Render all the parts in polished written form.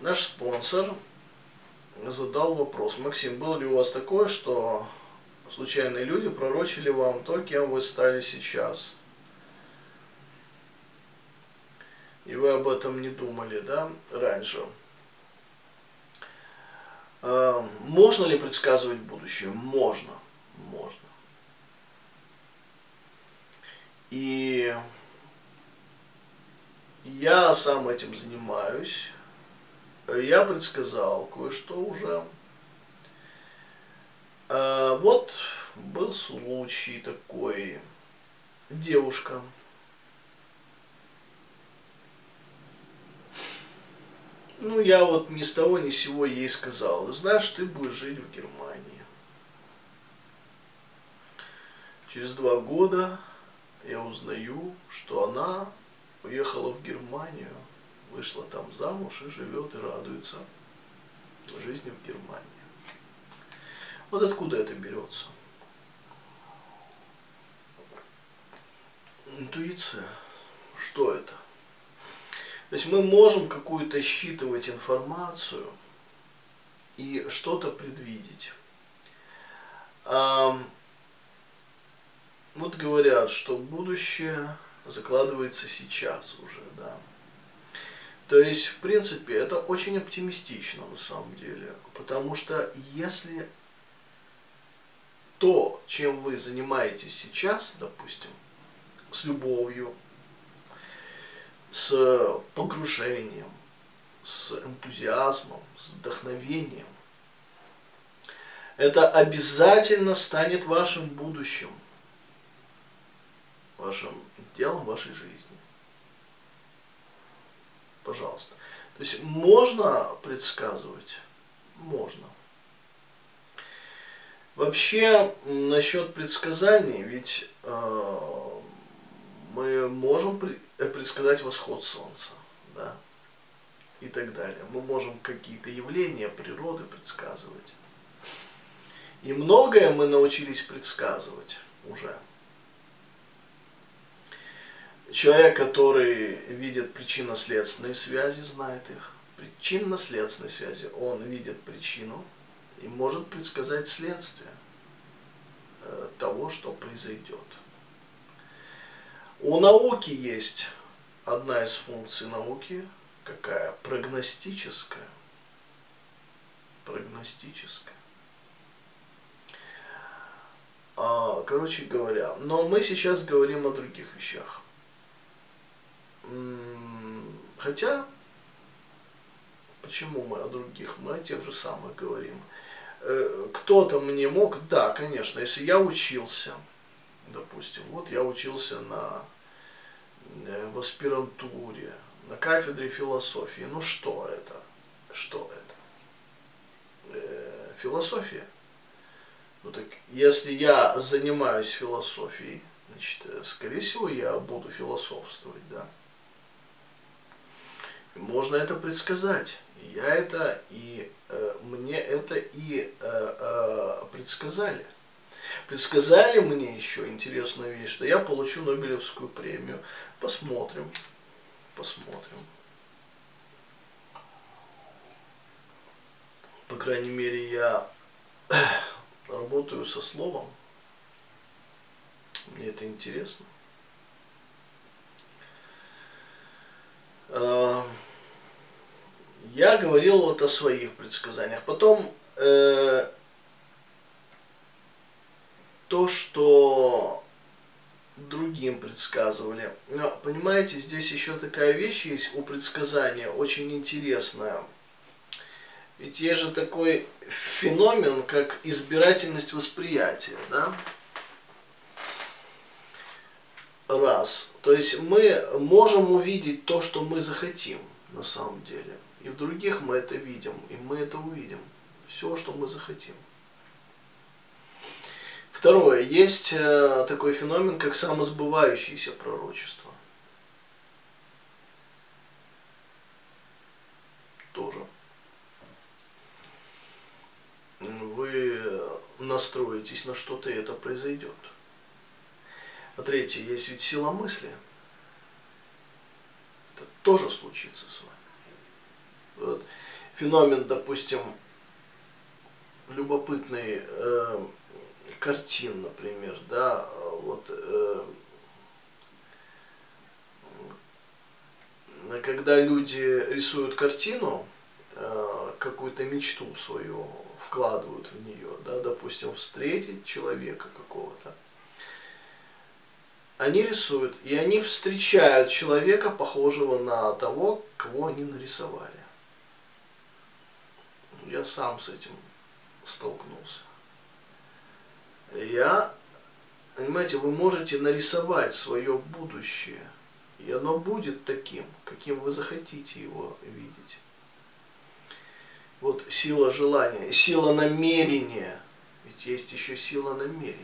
Наш спонсор задал вопрос: Максим, было ли у вас такое, что случайные люди пророчили вам то, кем вы стали сейчас? И вы об этом не думали, да, раньше? Можно ли предсказывать будущее? Можно. Можно. И я сам этим занимаюсь. Я предсказал кое-что уже. Вот был случай такой. Девушка. Ну, я вот ни с того ни с сего ей сказал: знаешь, ты будешь жить в Германии. Через 2 года я узнаю, что она уехала в Германию, вышла там замуж и живет и радуется жизни в Германии. Вот откуда это берется? Интуиция. Что это? То есть мы можем какую-то считывать информацию и что-то предвидеть. Вот говорят, что будущее закладывается сейчас уже, да. То есть, в принципе, это очень оптимистично на самом деле. Потому что если то, чем вы занимаетесь сейчас, допустим, с любовью, с погружением, с энтузиазмом, с вдохновением, это обязательно станет вашим будущим, вашим делом, вашей жизни. Пожалуйста. То есть можно предсказывать? Можно. Вообще, насчет предсказаний, ведь мы можем предсказать восход солнца, да, и так далее. Мы можем какие-то явления природы предсказывать. И многое мы научились предсказывать уже. Человек, который видит причинно-следственные связи, знает их. Причинно-следственные связи. Он видит причину и может предсказать следствие того, что произойдет. У науки есть одна из функций науки, какая? Прогностическая. Прогностическая. Короче говоря, но мы сейчас говорим о других вещах. Хотя, почему мы о других? Мы о тех же самых говорим. Кто-то мне мог, да, конечно, если я учился, допустим, вот я учился в аспирантуре, на кафедре философии. Ну что это? Что это? Философия. Ну так, если я занимаюсь философией, значит, скорее всего, я буду философствовать, да. Можно это предсказать. Я это и мне это и предсказали. Предсказали мне еще интересную вещь, что я получу Нобелевскую премию. Посмотрим. Посмотрим. По крайней мере, я работаю со словом. Мне это интересно. Я говорил вот о своих предсказаниях. Потом то, что другим предсказывали. Но, понимаете, здесь еще такая вещь есть у предсказания, очень интересная. Ведь есть же такой феномен, как избирательность восприятия, да? Раз. То есть мы можем увидеть то, что мы захотим на самом деле. И в других мы это видим, и мы это увидим. Все, что мы захотим. Второе. Есть такой феномен, как самосбывающееся пророчество. Тоже. Вы настроитесь на что-то, и это произойдет. А третье, есть ведь сила мысли. Это тоже случится с вами. Вот. феномен, допустим, любопытный картин, например, да, вот когда люди рисуют картину, какую-то мечту свою вкладывают в нее, да, допустим, встретить человека какого-то. Они рисуют, и они встречают человека, похожего на того, кого они нарисовали. Я сам с этим столкнулся. Понимаете, вы можете нарисовать свое будущее, и оно будет таким, каким вы захотите его видеть. Вот сила желания, сила намерения, ведь есть еще сила намерения.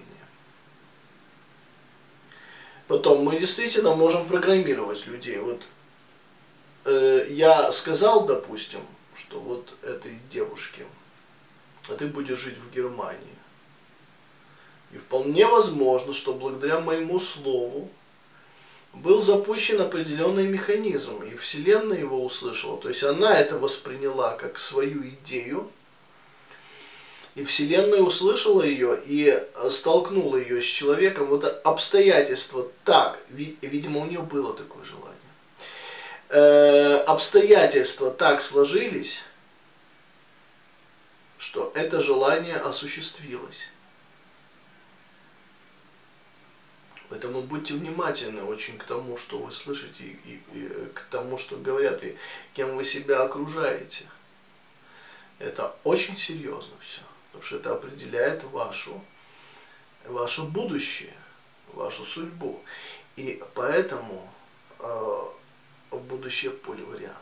Потом мы действительно можем программировать людей. Вот я сказал, допустим, что вот этой девушке, а ты будешь жить в Германии. И вполне возможно, что благодаря моему слову был запущен определенный механизм, и Вселенная его услышала. То есть она это восприняла как свою идею, и Вселенная услышала ее и столкнула ее с человеком. Вот обстоятельства так, видимо, у нее было такое желание. Обстоятельства так сложились, что это желание осуществилось. Поэтому будьте внимательны очень к тому, что вы слышите, и к тому, что говорят, и кем вы себя окружаете. Это очень серьезно все, потому что это определяет ваше будущее, вашу судьбу. И поэтому будущее поливариантно.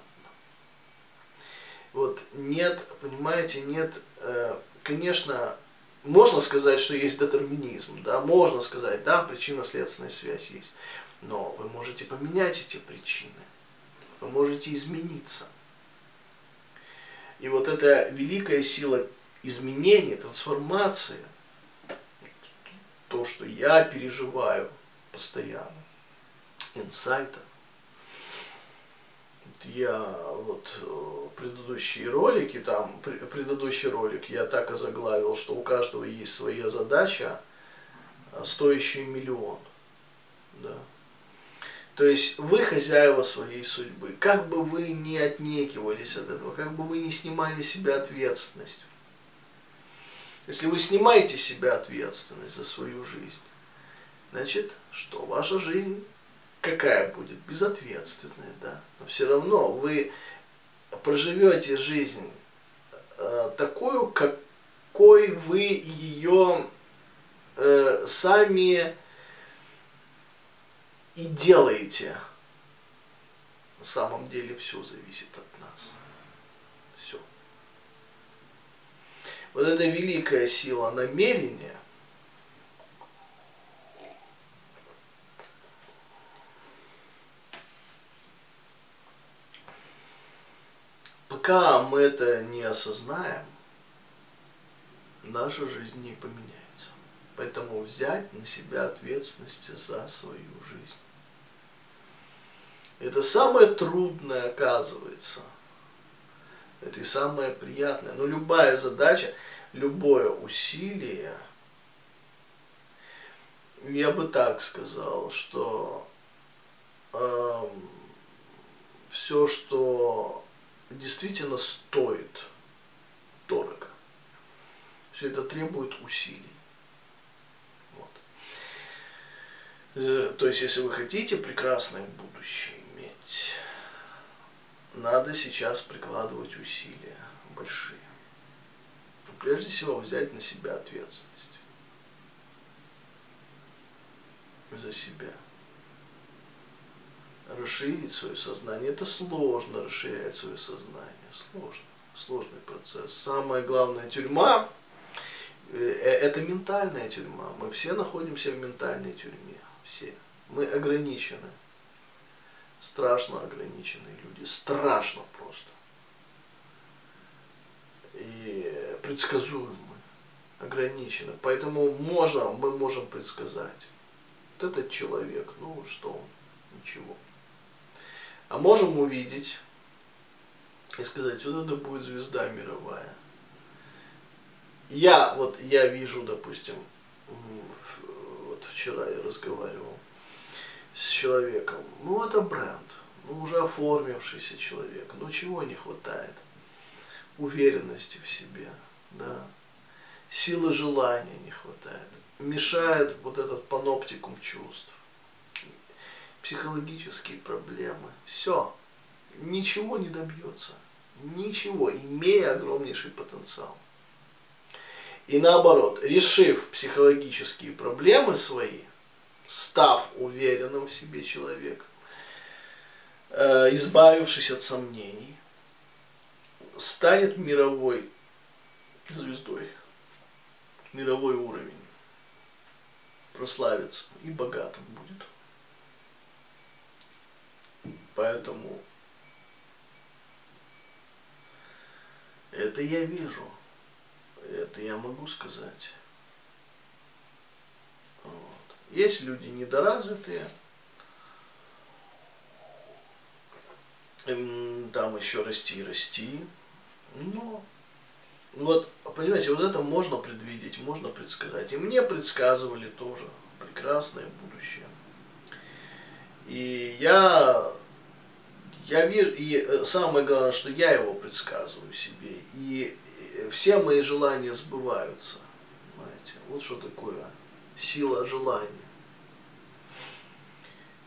Вот нет, понимаете, нет, конечно... Можно сказать, что есть детерминизм, да, можно сказать, да, причинно-следственная связь есть, но вы можете поменять эти причины, вы можете измениться. И вот эта великая сила изменения, трансформации, то, что я переживаю постоянно, инсайта. Я вот предыдущий ролик я так и заглавил, что у каждого есть своя задача, стоящая миллион. Да. То есть вы хозяева своей судьбы. Как бы вы ни отнекивались от этого, как бы вы ни снимали с себя ответственность. Если вы снимаете с себя ответственность за свою жизнь, значит, что ваша жизнь... Какая будет? Безответственная, да. Но все равно вы проживете жизнь такую, какой вы ее сами и делаете. На самом деле все зависит от нас. Все. Вот эта великая сила намерения. Пока мы это не осознаем, наша жизнь не поменяется. Поэтому взять на себя ответственность за свою жизнь. Это самое трудное, оказывается. Это и самое приятное. Но любая задача, любое усилие, я бы так сказал, что все, что... действительно стоит дорого. Все это требует усилий. Вот. То есть, если вы хотите прекрасное будущее иметь, надо сейчас прикладывать усилия большие. Но прежде всего взять на себя ответственность. За себя. Расширить свое сознание. Это сложно, расширять свое сознание. Сложно. Сложный процесс. Самая главная тюрьма, это ментальная тюрьма. Мы все находимся в ментальной тюрьме. Все. Мы ограничены. Страшно ограниченные люди. Страшно просто. И предсказуемы. Ограничены. Поэтому мы можем предсказать. Вот этот человек, ну что он? Ничего. А можем увидеть, и сказать, вот это будет звезда мировая. Я вижу, допустим, вот вчера я разговаривал с человеком, ну это бренд, ну уже оформившийся человек, ну чего не хватает? Уверенности в себе, да, силы желания не хватает, мешает вот этот паноптикум чувств, психологические проблемы, все, ничего не добьется, ничего, имея огромнейший потенциал. И наоборот, решив психологические проблемы свои, став уверенным в себе человеком, избавившись от сомнений, станет мировой звездой, мировой уровень, прославится и богатым будет. Поэтому это я вижу. Это я могу сказать. Вот. Есть люди недоразвитые. Там еще расти и расти. Но вот, понимаете, вот это можно предвидеть, можно предсказать. И мне предсказывали тоже прекрасное будущее. И я вижу, и самое главное, что я его предсказываю себе. И все мои желания сбываются. Понимаете? Вот что такое сила желания.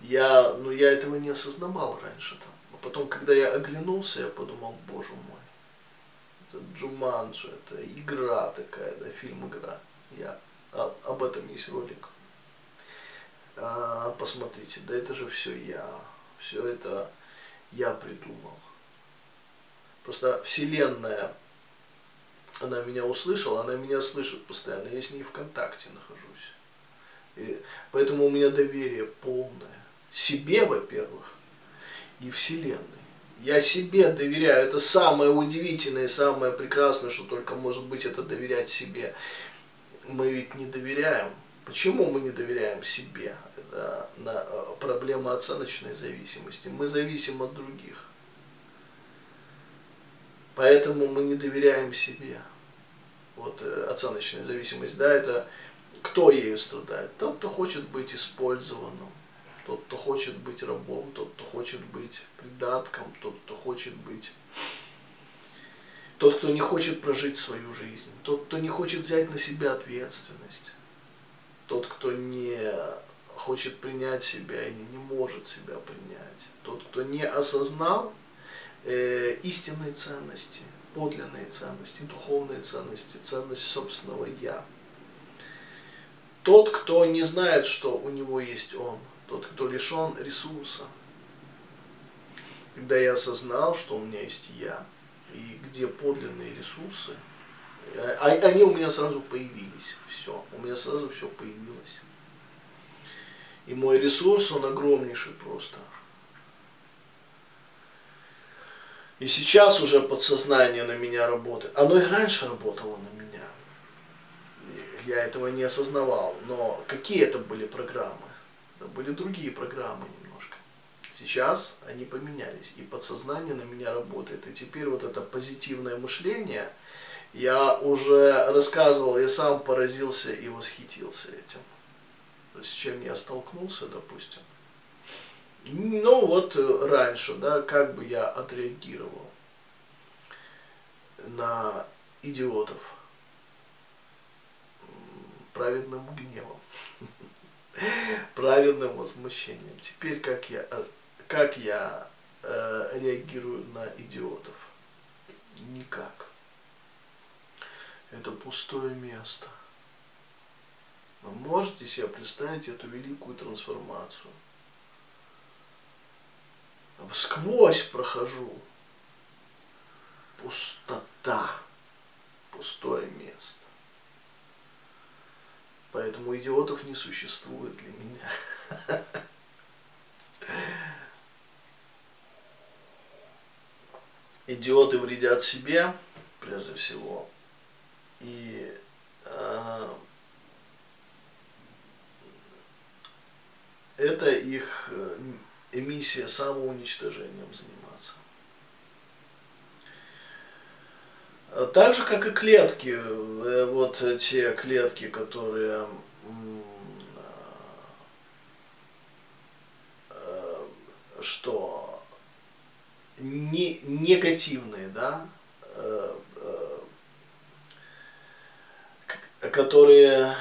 Я этого не осознавал раньше. А потом, когда я оглянулся, я подумал, боже мой, это Джуманджа, это игра такая, да, фильм-игра. Об этом есть ролик. Посмотрите, да это же все я. Все это я придумал. Просто вселенная, она меня услышала, она меня слышит постоянно. Я с ней в контакте нахожусь. И поэтому у меня доверие полное. Себе, во-первых, и Вселенной. Я себе доверяю. Это самое удивительное и самое прекрасное, что только может быть, это доверять себе. Мы ведь не доверяем. Почему мы не доверяем себе? Это проблема оценочной зависимости. Мы зависим от других. Поэтому мы не доверяем себе. Вот оценочная зависимость, да, это кто ею страдает? Тот, кто хочет быть использованным, тот, кто хочет быть рабом, тот, кто хочет быть придатком, тот, кто хочет быть... Тот, кто не хочет прожить свою жизнь, тот, кто не хочет взять на себя ответственность, тот, кто не хочет принять себя или не может себя принять, тот, кто не осознал истинные ценности, подлинные ценности, духовные ценности, ценность собственного «я». Тот, кто не знает, что у него есть он, тот, кто лишен ресурса. Когда я осознал, что у меня есть «я», и где подлинные ресурсы, они у меня сразу появились, все, у меня сразу все появилось. И мой ресурс, он огромнейший просто. И сейчас уже подсознание на меня работает. Оно и раньше работало на меня. Я этого не осознавал. Но какие это были программы? Это были другие программы немножко. Сейчас они поменялись. И подсознание на меня работает. И теперь вот это позитивное мышление, я уже рассказывал, я сам поразился и восхитился этим. То есть, с чем я столкнулся, допустим. Ну вот раньше, да, как бы я отреагировал на идиотов праведным гневом, праведным возмущением. Теперь как я реагирую на идиотов? Никак. Это пустое место. Вы можете себе представить эту великую трансформацию? Сквозь прохожу. Пустота. Пустое место. Поэтому идиотов не существует для меня. Идиоты вредят себе, прежде всего. И это их... эмиссия самоуничтожением заниматься. Так же, как и клетки, вот те клетки, которые что не негативные, да, которые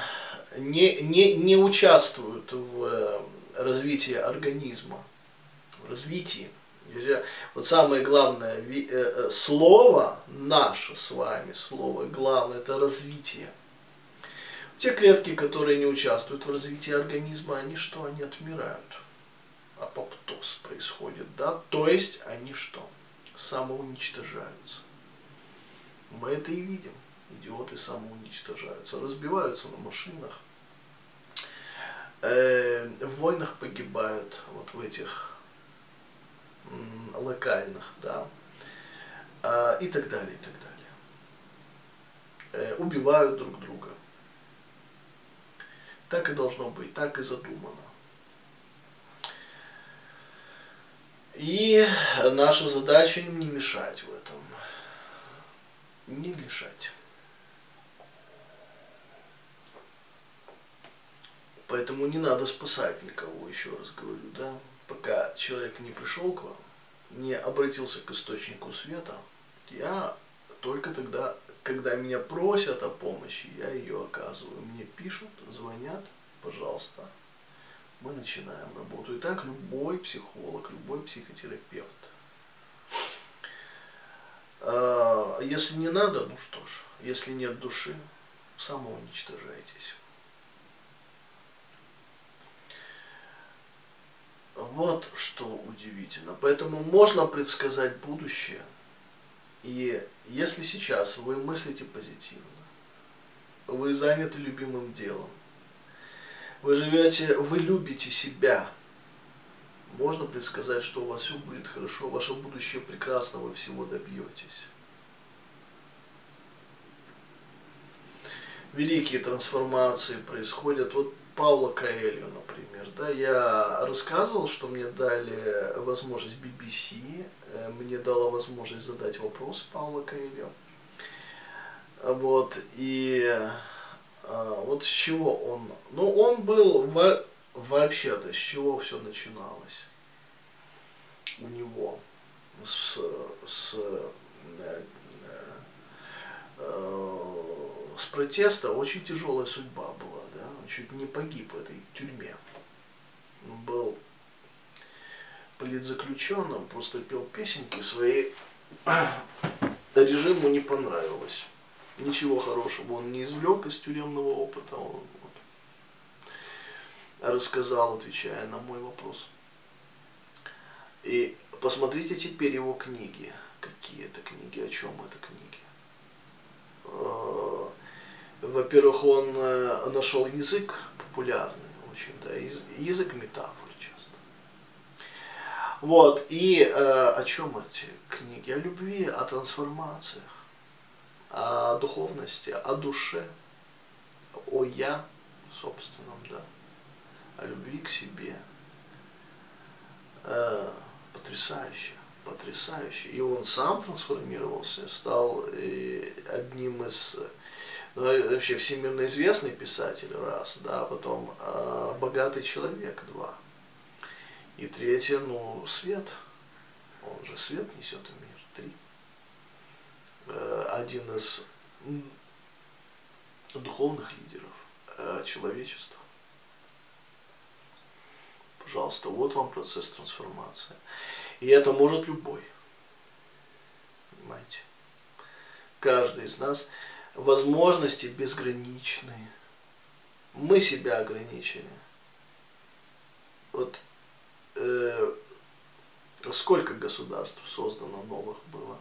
не участвуют в развитии организма, в развитии. Вот самое главное слово наше с вами, слово главное, это развитие. Те клетки, которые не участвуют в развитии организма, они что? Они отмирают. Апоптоз происходит, да? То есть они что? Самоуничтожаются. Мы это и видим. Идиоты самоуничтожаются, разбиваются на машинах. В войнах погибают, вот в этих локальных, да, и так далее, и так далее. Убивают друг друга. Так и должно быть, так и задумано. И наша задача им не мешать в этом. Не мешать. Поэтому не надо спасать никого, еще раз говорю, да. Пока человек не пришел к вам, не обратился к источнику света, я только тогда, когда меня просят о помощи, я ее оказываю. Мне пишут, звонят, пожалуйста, мы начинаем работу. И так любой психолог, любой психотерапевт. Если не надо, ну что ж, если нет души, самоуничтожайтесь. Вот что удивительно. Поэтому можно предсказать будущее. И если сейчас вы мыслите позитивно, вы заняты любимым делом, вы живете, вы любите себя, можно предсказать, что у вас все будет хорошо, ваше будущее прекрасно, вы всего добьетесь. Великие трансформации происходят. Вот Пауло Коэльо, например, да, я рассказывал, что мне дали возможность BBC, мне дала возможность задать вопрос Пауло Коэльо. Вот, и вот с чего он, ну, он был вообще-то, с чего все начиналось у него, с протеста. Очень тяжелая судьба была, да? Он чуть не погиб в этой тюрьме. Он был политзаключенным, просто пел песенки свои. Режиму не понравилось. Ничего хорошего он не извлек из тюремного опыта. Он вот рассказал, отвечая на мой вопрос. И посмотрите теперь его книги. Какие это книги, о чем это книги. Во-первых, он нашел язык популярный очень, да, язык метафор часто. Вот, и о чем эти книги? О любви, о трансформациях, о духовности, о душе, о я собственном, да, о любви к себе. Потрясающе, потрясающе. И он сам трансформировался, стал одним из... вообще всемирно известный писатель, раз, да, потом богатый человек, два. И третье, ну, свет. Он же свет несет в мир, три. Один из духовных лидеров человечества. Пожалуйста, вот вам процесс трансформации. И это может любой. Понимаете? Каждый из нас... Возможности безграничные. Мы себя ограничили. Вот сколько государств создано новых было?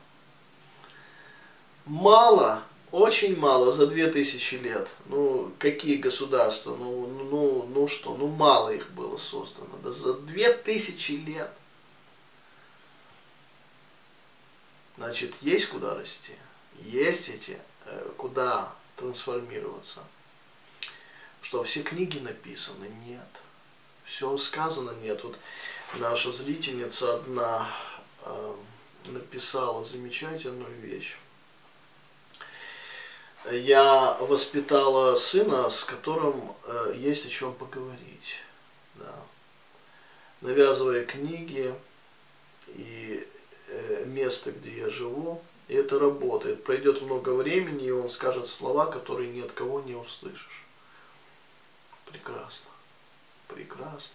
Мало, очень мало за 2000 лет. Ну, какие государства? Ну что? Ну, мало их было создано. Да за 2000 лет. Значит, есть куда расти. Есть эти... куда трансформироваться. Что все книги написаны? Нет. Все сказано? Нет. Вот наша зрительница одна написала замечательную вещь. я воспитала сына, с которым есть о чем поговорить. Да. Навязывая книги и место, где я живу, и это работает. Пройдет много времени, и он скажет слова, которые ни от кого не услышишь. Прекрасно. Прекрасно.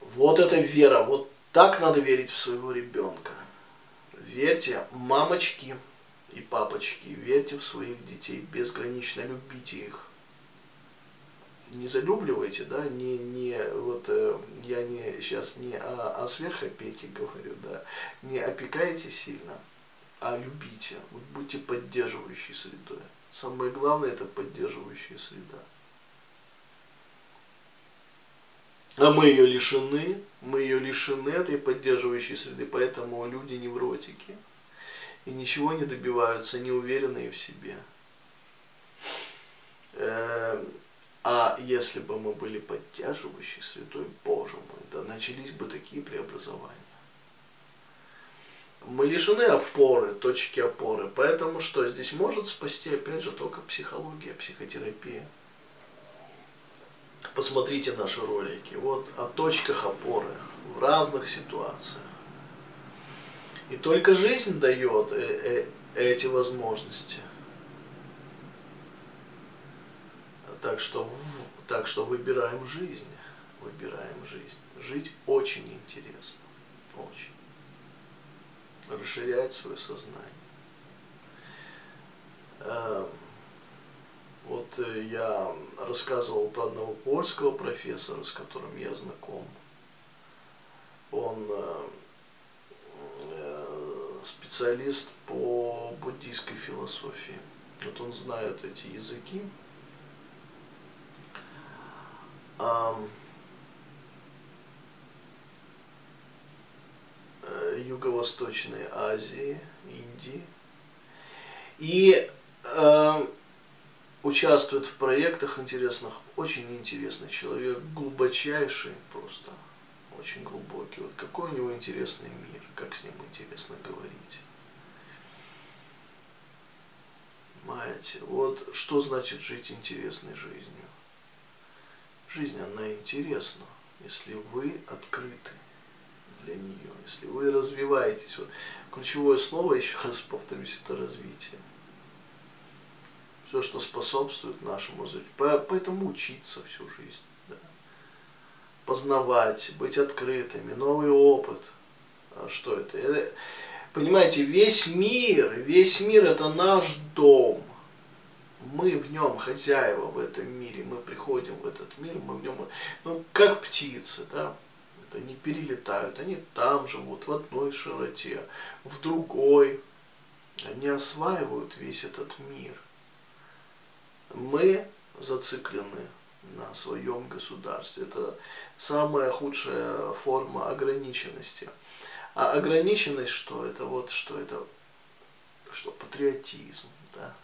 Вот это вера. Вот так надо верить в своего ребенка. Верьте, мамочки и папочки, верьте в своих детей, безгранично любите их. Не залюбливайте, да, я сейчас не о сверхопеке говорю, да, не опекайте сильно, а любите, вот будьте поддерживающей средой. Самое главное — это поддерживающая среда. А мы ее лишены этой поддерживающей среды, поэтому люди невротики и ничего не добиваются, не уверенные в себе. А если бы мы были поддерживающей средой, боже мой, да начались бы такие преобразования. Мы лишены опоры, точки опоры, поэтому что? Здесь может спасти, опять же, только психология, психотерапия. Посмотрите наши ролики, вот о точках опоры в разных ситуациях. И только жизнь дает эти возможности. Так что выбираем жизнь, выбираем жизнь. Жить очень интересно, очень. Расширять свое сознание. Вот я рассказывал про одного польского профессора, с которым я знаком. Он специалист по буддийской философии. Вот он знает эти языки. Юго-Восточной Азии, Индии. И участвует в проектах интересных, очень интересный человек, глубочайший просто, очень глубокий. Вот какой у него интересный мир, как с ним интересно говорить. Понимаете, вот что значит жить интересной жизнью. Жизнь, она интересна, если вы открыты для нее, если вы развиваетесь. Вот ключевое слово, еще раз повторюсь, это развитие. Все, что способствует нашему развитию. Поэтому учиться всю жизнь. Да. Познавать, быть открытыми, новый опыт. А что это? Понимаете, весь мир это наш дом. Мы в нем хозяева, в этом мире. Мы приходим в этот мир, мы в нем... Ну, как птицы, да? Вот они перелетают, они там живут, в одной широте, в другой. Они осваивают весь этот мир. Мы зациклены на своем государстве. Это самая худшая форма ограниченности. А ограниченность что? Это вот что? Это что? Патриотизм, да?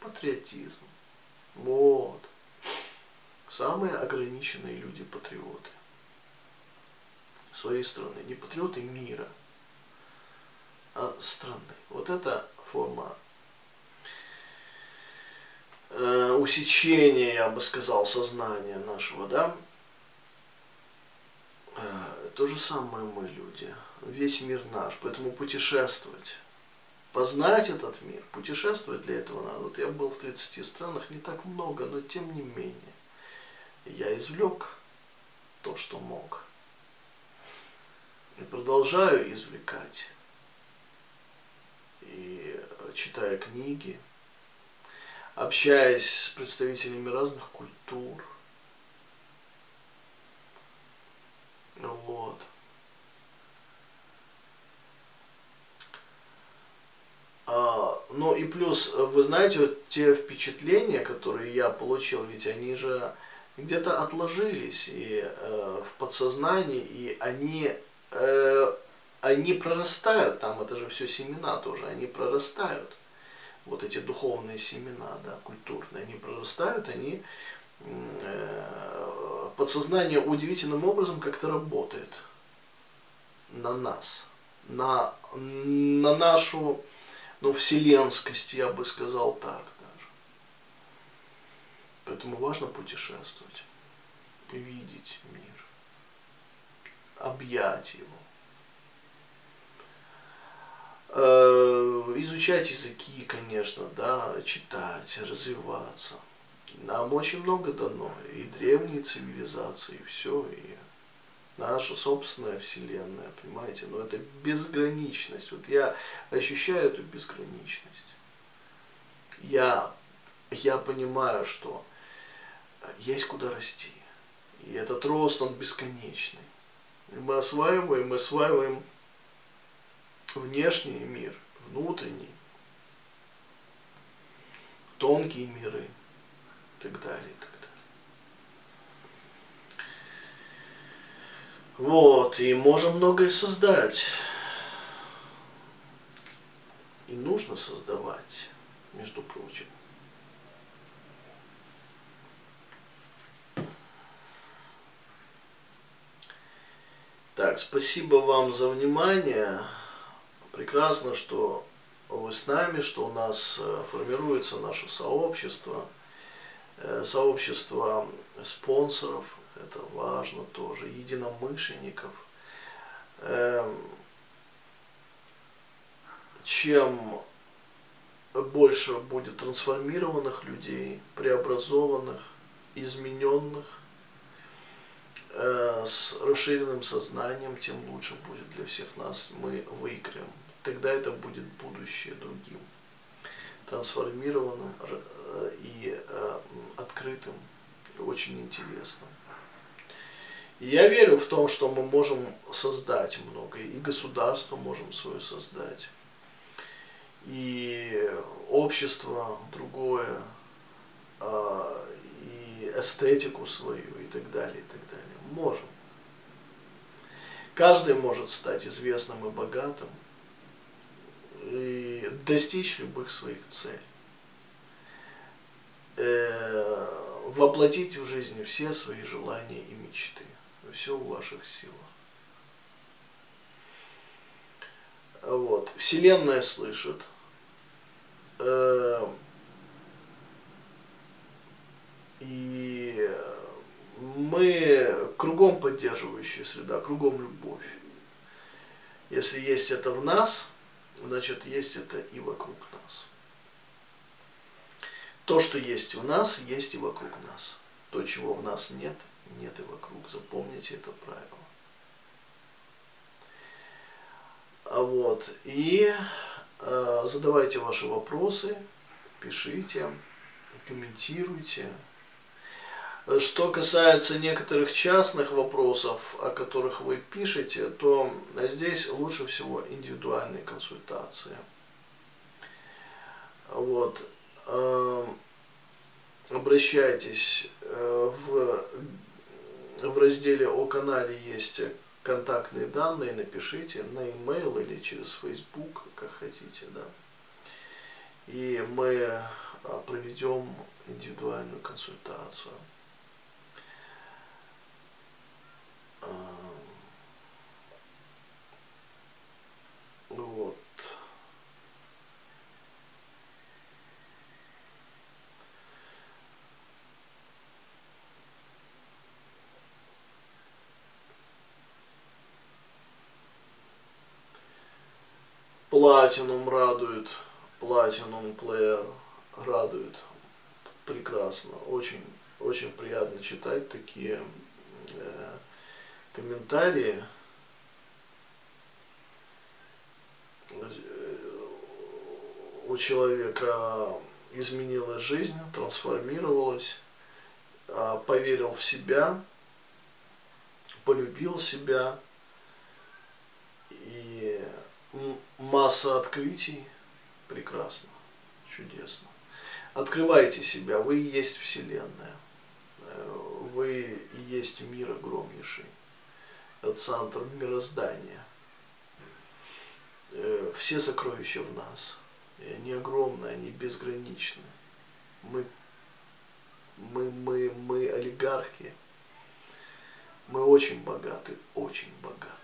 Патриотизм. Вот. Самые ограниченные люди патриоты. Своей страны. Не патриоты мира, а страны. Вот эта форма усечение, я бы сказал, сознания нашего, да? То же самое мы, люди. Весь мир наш. Поэтому путешествовать. Познать этот мир. Путешествовать для этого надо. Вот я был в 30 странах, не так много, но тем не менее. Я извлек то, что мог. И продолжаю извлекать. И читая книги, общаясь с представителями разных культур. Вот. Ну и плюс, вы знаете, вот те впечатления, которые я получил, ведь они же где-то отложились и в подсознании, и они прорастают, там это же все семена тоже, они прорастают. Вот эти духовные семена, да, культурные, они прорастают, они подсознание удивительным образом как-то работает на нас, на нашу ну, вселенскость, я бы сказал так даже. Поэтому важно путешествовать, видеть мир, объять его. Изучать языки, конечно, да, читать, развиваться. Нам очень много дано, и древние цивилизации, и все, и наша собственная вселенная, понимаете? Но это безграничность. Вот я ощущаю эту безграничность. Я понимаю, что есть куда расти. И этот рост, он бесконечный. И мы осваиваем, внешний мир, внутренний, тонкие миры и так далее, и так далее. Вот, и можем многое создать. И нужно создавать, между прочим. Так, спасибо вам за внимание. Прекрасно, что вы с нами, что у нас формируется наше сообщество, сообщество спонсоров, это важно тоже, единомышленников. Чем больше будет трансформированных людей, преобразованных, измененных, с расширенным сознанием, тем лучше будет для всех нас, мы выиграем. Тогда это будет будущее другим, трансформированным и открытым, и очень интересным. И я верю в то, что мы можем создать многое, и государство можем свое создать, и общество другое, и эстетику свою, и так далее, и так далее. Можем. Каждый может стать известным и богатым, и достичь любых своих целей, воплотить в жизни все свои желания и мечты. Все в ваших силах. Вот. Вселенная слышит. И мы кругом поддерживающая среда, кругом любовь. Если есть это в нас, значит, есть это и вокруг нас. То, что есть в нас, есть и вокруг нас. То, чего в нас нет, нет и вокруг. Запомните это правило. Вот. И задавайте ваши вопросы, пишите, комментируйте. Что касается некоторых частных вопросов, о которых вы пишете, то здесь лучше всего индивидуальные консультации. Вот. Обращайтесь, в разделе «О канале» есть контактные данные, напишите на e-mail или через Facebook, как хотите, да. И мы проведем индивидуальную консультацию. Вот. Platinum радует, Latinum Player радует. Прекрасно. Очень, очень приятно читать такие комментарии. У человека изменилась жизнь, трансформировалась, поверил в себя, полюбил себя, и масса открытий. Прекрасно, чудесно. Открывайте себя, вы и есть вселенная, вы и есть мир огромнейший, центр мироздания. Все сокровища в нас. И они огромны, они безграничны. Мы олигархи. Мы очень богаты, очень богаты.